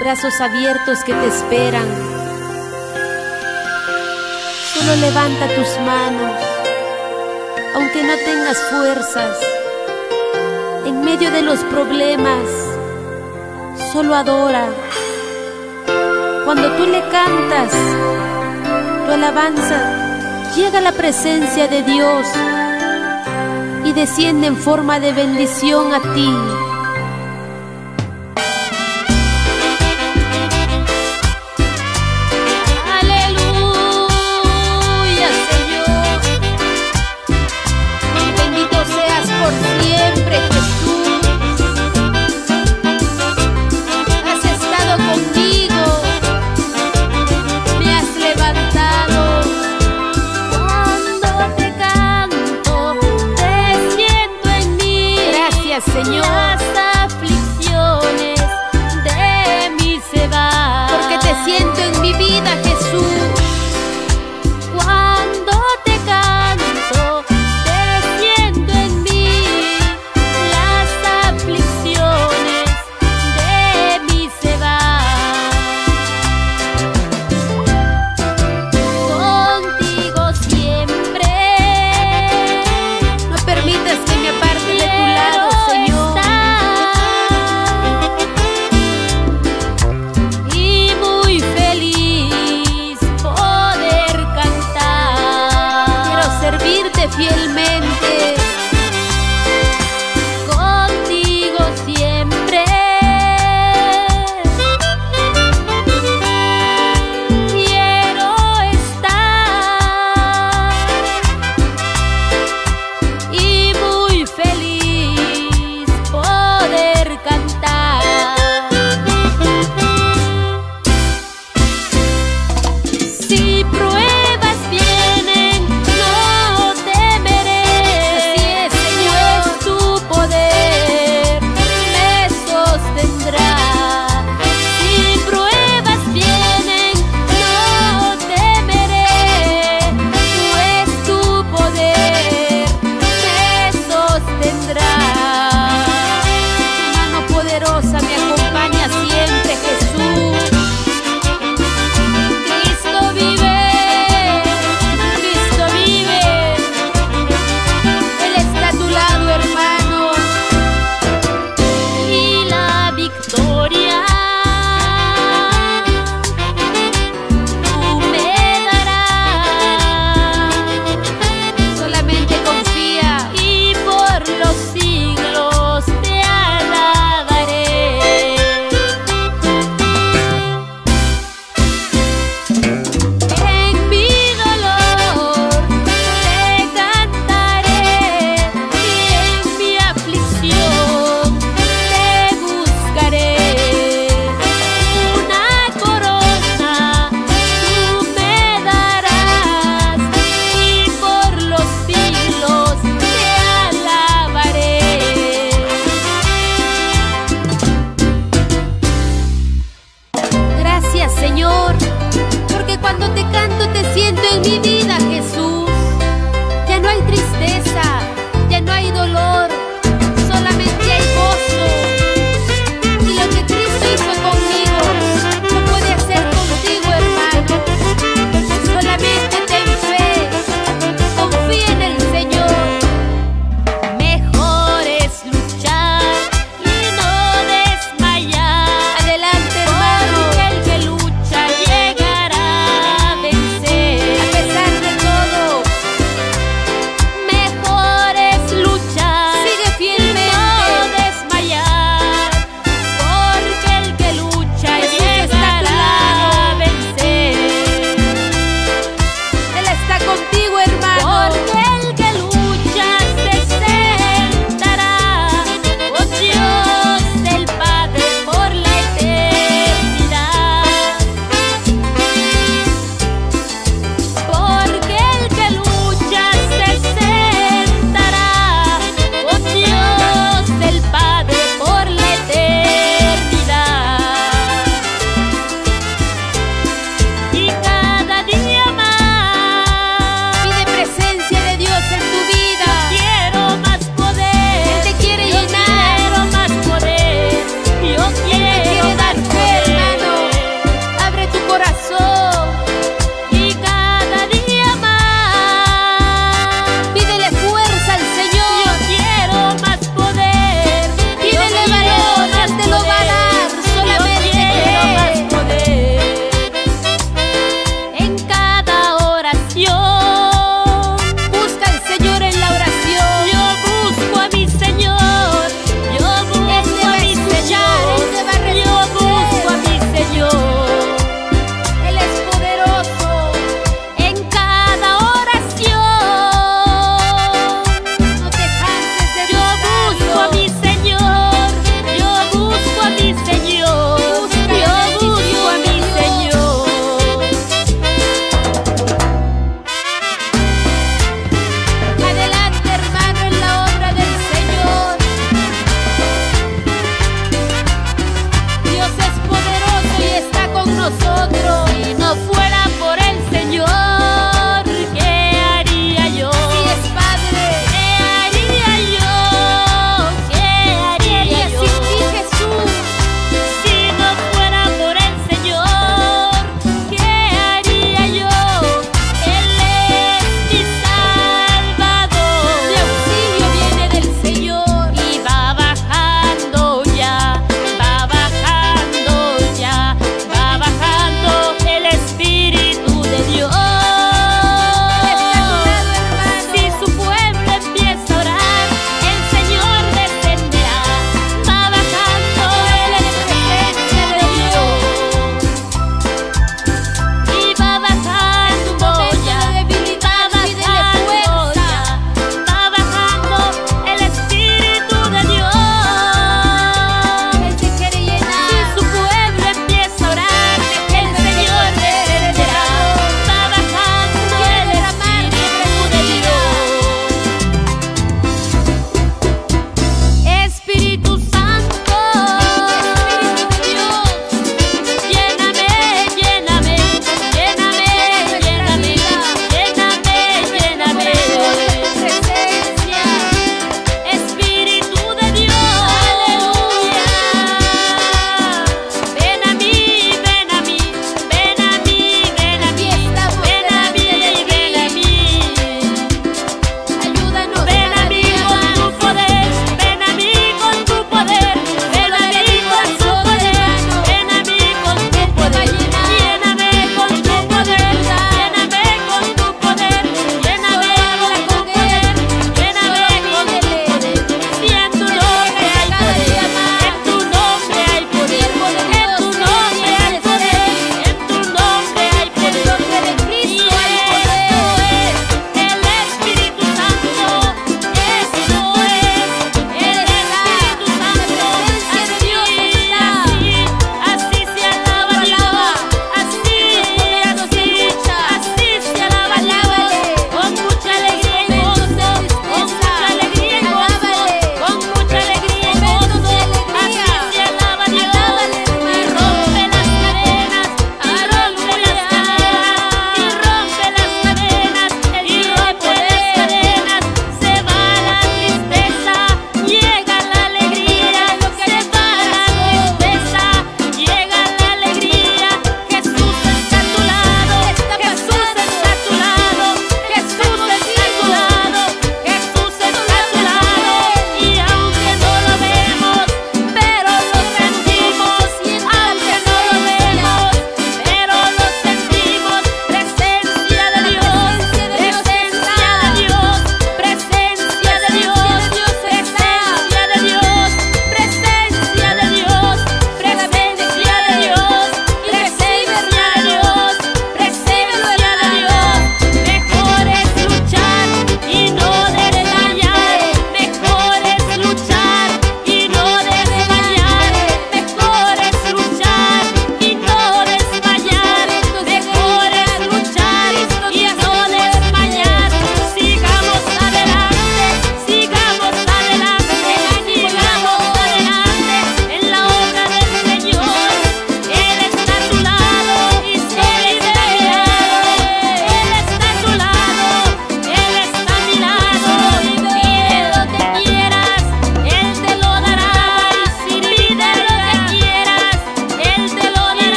brazos abiertos que te esperan. Solo levanta tus manos, aunque no tengas fuerzas. En medio de los problemas, solo adora. Cuando tú le cantas tu alabanza, llega a la presencia de Dios y desciende en forma de bendición a ti. Aflicciones de mí se van, porque te siento en mi vida, Jesús.